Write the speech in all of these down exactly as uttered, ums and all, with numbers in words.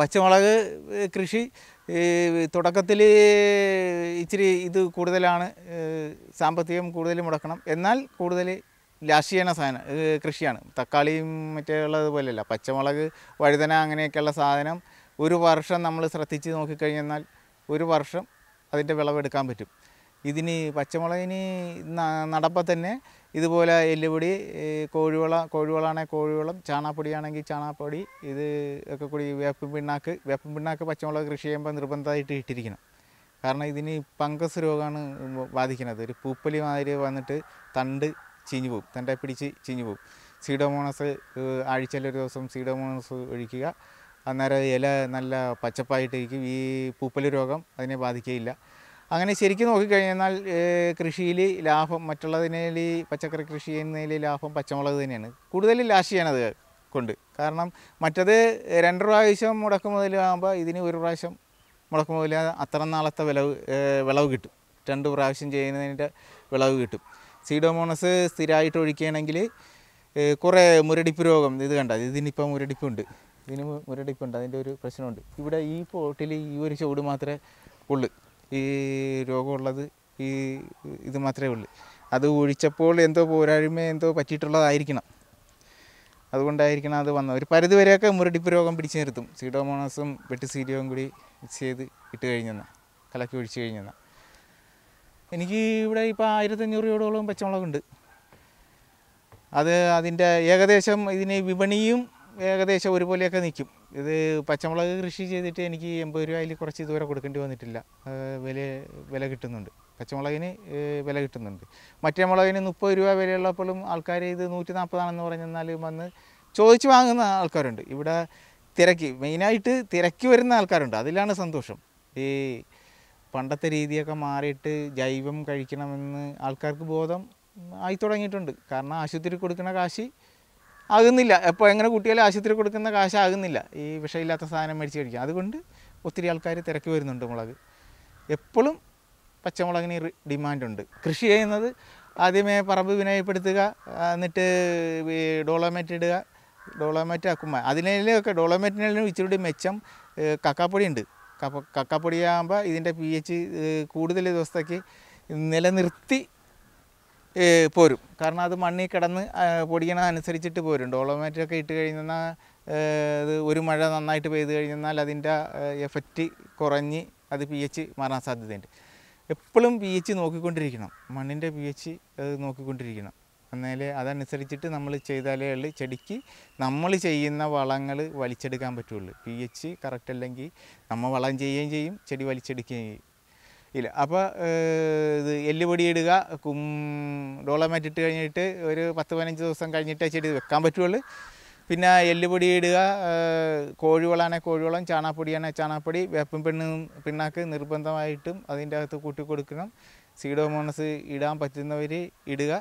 പച്ചമുളക് കൃഷി തുടക്കത്തിൽ ഇച്ചിരി ഇത് കൂടുതലാണ്, സാമ്പത്തികം കൂടുതൽ മുടക്കണം, എന്നാൽ കൂടുതൽ ലാശിയണ സാധനം കൃഷിയാണ്. തക്കാളിയും മറ്റുള്ളതുപോലെയല്ല, പച്ചമുളക്, വഴുതന അങ്ങനെയൊക്കെയുള്ള സാധനം ഒരു വർഷം നമ്മൾ ശ്രദ്ധിച്ച് നോക്കിക്കഴിഞ്ഞാൽ ഒരു വർഷം അതിൻ്റെ വിളവെടുക്കാൻ പറ്റും. ഇതിന് പച്ചമുളകിന് നടപ്പം തന്നെ ഇതുപോലെ എല്ലുപൊടി, കോഴിവള, കോഴിവളാണെങ്കിൽ കോഴിവളം, ചാണാപ്പൊടിയാണെങ്കിൽ ചാണാപ്പൊടി, ഇത് ഒക്കെ കൂടി വേപ്പിൻ പിണ്ണാക്ക്. വേപ്പിൻ പിണ്ണാക്ക് പച്ചമുളക് കൃഷി ചെയ്യുമ്പോൾ നിർബന്ധമായിട്ട് ഇട്ടിരിക്കണം. കാരണം ഇതിന് ഫംഗസ് രോഗമാണ് ബാധിക്കുന്നത്. ഒരു പൂപ്പലി മാതിരി വന്നിട്ട് തണ്ട് ചീഞ്ഞു പോകും, തണ്ടേ പിടിച്ച് ചീഞ്ഞു പോകും. സീഡോമോണസ് ആഴ്ചയിൽ ഒരു ദിവസം സീഡോമോണസ് ഒഴിക്കുക. അന്നേരം ഇല നല്ല പച്ചപ്പായിട്ടിരിക്കും, ഈ പൂപ്പലി രോഗം അതിനെ ബാധിക്കുകയില്ല. അങ്ങനെ ശരിക്കും നോക്കിക്കഴിഞ്ഞാൽ കൃഷിയിൽ ലാഭം, മറ്റുള്ളതിനേൽ പച്ചക്കറി കൃഷി ചെയ്യുന്നതിൽ ലാഭം പച്ചമുളക് തന്നെയാണ്. കൂടുതൽ ലാഷ് ചെയ്യണത് കൊണ്ട്, കാരണം മറ്റത് രണ്ട് പ്രാവശ്യം മുടക്ക് മുതലാകുമ്പോൾ ഇതിന് ഒരു പ്രാവശ്യം മുടക്ക് മുതൽ അത്ര നാളത്തെ വിളവ് വിളവ് കിട്ടും. രണ്ട് പ്രാവശ്യം ചെയ്യുന്നതിൻ്റെ വിളവ് കിട്ടും. സീഡോമോണസ് സ്ഥിരമായിട്ട് ഒഴിക്കുകയാണെങ്കിൽ കുറേ മുരടിപ്പ് രോഗം, ഇത് കണ്ട ഇതിനിപ്പോൾ മുരടിപ്പുണ്ട്, ഇതിന് മുരടിപ്പുണ്ട്, അതിൻ്റെ ഒരു പ്രശ്നമുണ്ട്. ഇവിടെ ഈ പോട്ടിൽ ഈ ഒരു ചുവട് മാത്രമേ ഉള്ളൂ ഈ രോഗമുള്ളത്, ഈ ഇത് മാത്രമേ ഉള്ളൂ. അത് ഒഴിച്ചപ്പോൾ എന്തോ പോരായ്മ എന്തോ പറ്റിയിട്ടുള്ളതായിരിക്കണം, അതുകൊണ്ടായിരിക്കണം അത് വന്നത്. ഒരു പരിധിവരെയൊക്കെ മുരടിപ്പ് രോഗം പിടിച്ചു നിർത്തും സീഡോമോണസും വെട്ടിസീരിയവും കൂടി മിക്സ് ചെയ്ത് ഇട്ട് കഴിഞ്ഞെന്നാൽ, കലക്കി ഒഴിച്ച് കഴിഞ്ഞെന്നാൽ. എനിക്ക് ഇവിടെ ഇപ്പോൾ ആയിരത്തഞ്ഞൂറ് രൂപയോളം പച്ചമുളകുണ്ട്. അത് അതിൻ്റെ ഏകദേശം ഇതിന് വിപണിയും ഏകദേശം ഒരുപോലെയൊക്കെ നിൽക്കും. ഇത് പച്ചമുളക് കൃഷി ചെയ്തിട്ട് എനിക്ക് എൺപത് രൂപയിൽ കുറച്ച് ഇതുവരെ കൊടുക്കേണ്ടി വന്നിട്ടില്ല. വില വില കിട്ടുന്നുണ്ട്, പച്ചമുളകിന് വില കിട്ടുന്നുണ്ട്. മറ്റേ മുളകിന് മുപ്പത് രൂപ വിലയുള്ളപ്പോഴും ആൾക്കാർ ഇത് നൂറ്റി നാൽപ്പതാണെന്ന് പറഞ്ഞാൽ വന്ന് ചോദിച്ച് വാങ്ങുന്ന ആൾക്കാരുണ്ട്. ഇവിടെ തിരക്കി, മെയിനായിട്ട് തിരക്കി വരുന്ന ആൾക്കാരുണ്ട്, അതിലാണ് സന്തോഷം. ഈ പണ്ടത്തെ രീതിയൊക്കെ മാറിയിട്ട് ജൈവം കഴിക്കണമെന്ന് ആൾക്കാർക്ക് ബോധം ആയി തുടങ്ങിയിട്ടുണ്ട്. കാരണം ആശുപത്രി കൊടുക്കുന്ന കാശ് ആകുന്നില്ല, എപ്പോൾ എങ്ങനെ കൂട്ടിയാലും ആശുപത്രി കൊടുക്കുന്ന കാശാകുന്നില്ല ഈ വിഷമില്ലാത്ത സാധനം മേടിച്ച് കഴിക്കുക. അതുകൊണ്ട് ഒത്തിരി ആൾക്കാർ തിരക്ക് വരുന്നുണ്ട്. മുളക് എപ്പോഴും പച്ചമുളകിന് ഡിമാൻഡുണ്ട്. കൃഷി ചെയ്യുന്നത് ആദ്യമേ പറമ്പ് വിനയപ്പെടുത്തുക, എന്നിട്ട് ഡോളോമേറ്റ് ഇടുക, ഡോളോമേറ്റ് ആക്കുമ്പോൾ അതിനൊക്കെ ഡോളോമേറ്റിനും ഇച്ചിരി മെച്ചം കക്കാപ്പൊടിയുണ്ട്. കപ്പ കക്കാപ്പൊടിയാകുമ്പോൾ ഇതിൻ്റെ പി എച്ച് കൂടുതൽ ദിവസത്തേക്ക് നിലനിർത്തി പോരും. കാരണം അത് മണ്ണിൽ കിടന്ന് പൊടിയണ അനുസരിച്ചിട്ട് പോരും. ഡോളോമാറ്റൊക്കെ ഇട്ട് കഴിഞ്ഞാൽ ഇത് ഒരു മഴ നന്നായിട്ട് പെയ്ത് കഴിഞ്ഞാൽ അതിൻ്റെ എഫക്റ്റ് കുറഞ്ഞ് അത് പി എച്ച് മാറാൻ സാധ്യതയുണ്ട്. എപ്പോഴും പി എച്ച് നോക്കിക്കൊണ്ടിരിക്കണം, മണ്ണിൻ്റെ പി എച്ച് നോക്കിക്കൊണ്ടിരിക്കണം. എന്നാലേ അതനുസരിച്ചിട്ട് നമ്മൾ ചെയ്താലേ ഉള്ളു ചെടിക്ക് നമ്മൾ ചെയ്യുന്ന വളങ്ങൾ വലിച്ചെടുക്കാൻ പറ്റുള്ളൂ. പി എച്ച് കറക്റ്റ് അല്ലെങ്കിൽ നമ്മൾ വളം ചെയ്യുകയും ചെയ്യും, ചെടി വലിച്ചെടുക്കുകയും ചെയ്യും ഇല്ല. അപ്പോൾ ഇത് എല്ലുപൊടി ഇടുക, കും ഡോളോമാറ്റ് ഇട്ട് കഴിഞ്ഞിട്ട് ഒരു പത്ത് പതിനഞ്ച് ദിവസം കഴിഞ്ഞിട്ടേ ചെടി വെക്കാൻ പറ്റുള്ളൂ. പിന്നെ എല്ലുപൊടി ഇടുക, കോഴിവളാണെങ്കിൽ കോഴിവളം, ചാണാപ്പൊടിയാണെങ്കിൽ ചാണാപ്പൊടി, വേപ്പും പെണ്ണും പിണ്ണാക്ക് നിർബന്ധമായിട്ടും അതിൻ്റെ അകത്ത് കൂട്ടിക്കൊടുക്കണം. സീഡോമോണസ് ഇടാൻ പറ്റുന്നവർ ഇടുക.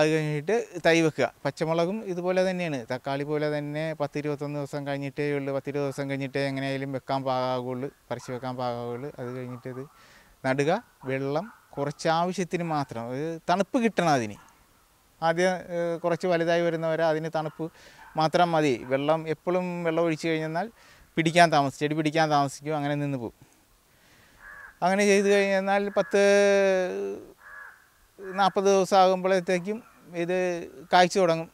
അത് കഴിഞ്ഞിട്ട് തൈ വെക്കുക. പച്ചമുളകും ഇതുപോലെ തന്നെയാണ്, തക്കാളി പോലെ തന്നെ പത്ത് ഇരുപത്തൊന്ന് ദിവസം കഴിഞ്ഞിട്ടേ ഉള്ളൂ, പത്തിരുപത് ദിവസം കഴിഞ്ഞിട്ടേ എങ്ങനെയായാലും വെക്കാൻ പാകാകുള്ളൂ, പറിച്ച് വെക്കാൻ പാകാകുള്ളൂ. അത് കഴിഞ്ഞിട്ടത് നടുക. വെള്ളം കുറച്ച് ആവശ്യത്തിന് മാത്രം, തണുപ്പ് കിട്ടണം അതിന്. ആദ്യം കുറച്ച് വലുതായി വരുന്നവരെ അതിന് തണുപ്പ് മാത്രം മതി. വെള്ളം എപ്പോഴും വെള്ളം ഒഴിച്ച് കഴിഞ്ഞാൽ പിടിക്കാൻ താമസിക്കും, ചെടി പിടിക്കാൻ താമസിക്കും, അങ്ങനെ നിന്ന് പോകും. അങ്ങനെ ചെയ്ത് കഴിഞ്ഞാൽ പത്ത് നാൽപ്പത് ദിവസം ആകുമ്പോഴത്തേക്കും ഇത് കായ്ച്ചു തുടങ്ങും.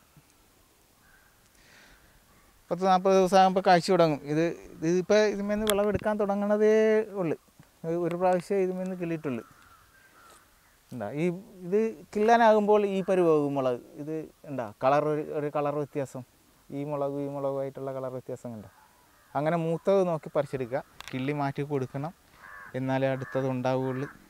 പത്ത് നാൽപ്പത് ദിവസം ആകുമ്പോൾ കായ്ച്ചു തുടങ്ങും. ഇത് ഇതിപ്പോൾ ഇതിന്മേന്ന് വിളവെടുക്കാൻ തുടങ്ങണതേ ഉള്ളു. ഒരു പ്രാവശ്യം ഇതിന്മേന്ന് കിള്ളിയിട്ടുള്ളു. എന്താ ഈ ഇത് കിള്ളാനാകുമ്പോൾ ഈ പരുവാകും മുളക്. ഇത് എന്താ കളർ, ഒരു കളർ വ്യത്യാസം, ഈ മുളകും ഈ മുളകുമായിട്ടുള്ള കളർ വ്യത്യാസം കണ്ട. അങ്ങനെ മൂത്തത് നോക്കി പറിച്ചെടുക്കുക, കിള്ളി മാറ്റി കൊടുക്കണം, എന്നാലേ അടുത്തത് ഉണ്ടാവുകയുള്ളു.